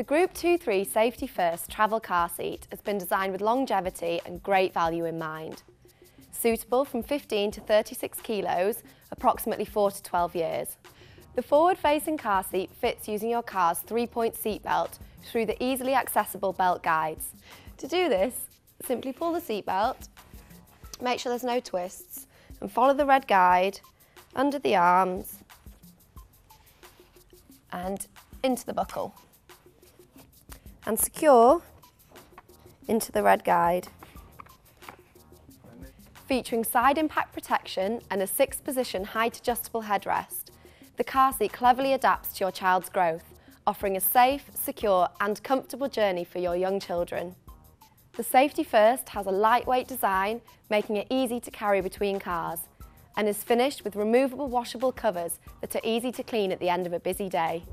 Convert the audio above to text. The Group 2-3 Safety First travel car seat has been designed with longevity and great value in mind. Suitable from 15 to 36 kilos, approximately 4 to 12 years. The forward-facing car seat fits using your car's 3-point seat belt through the easily accessible belt guides. To do this, simply pull the seat belt, make sure there's no twists, and follow the red guide under the arms and into the buckle. And secure into the red guide. Featuring side impact protection and a 6th position height adjustable headrest, the car seat cleverly adapts to your child's growth, offering a safe, secure and comfortable journey for your young children. The Safety First has a lightweight design, making it easy to carry between cars, and is finished with removable washable covers that are easy to clean at the end of a busy day.